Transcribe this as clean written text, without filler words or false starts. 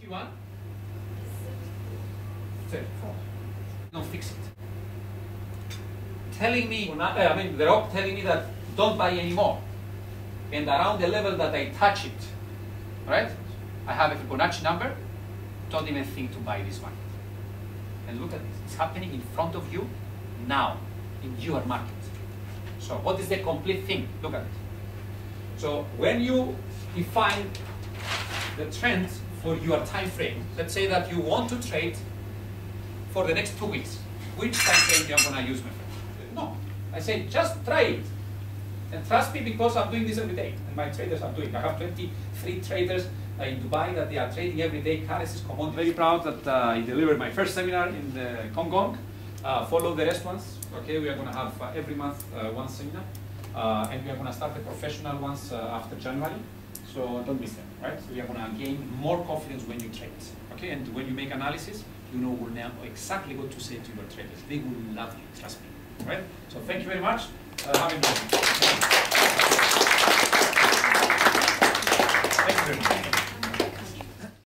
51? 34. Don't fix it. Telling me, the rock telling me that don't buy anymore. And around the level that I touch it, right? I have a Fibonacci number. Don't even think to buy this one. And look at this. It's happening in front of you now in your market. So what is the complete thing? Look at it. So when you define the trends for your time frame, let's say that you want to trade for the next 2 weeks. Which time frame am I going to use, my friend? No. I say just try it. And trust me, because I'm doing this every day. And my traders are doing it. I have 23 traders in Dubai that they are trading every day currencies, commodities. Very proud that I delivered my first seminar in Hong Kong. Follow the rest ones. Okay, we are going to have every month one seminar. And we are going to start the professional ones after January. So don't miss them, right? So we are going to gain more confidence when you trade. Okay, and when you make analysis, you know exactly what to say to your traders. They will love you, trust me. Right? So thank you very much. Have a good day.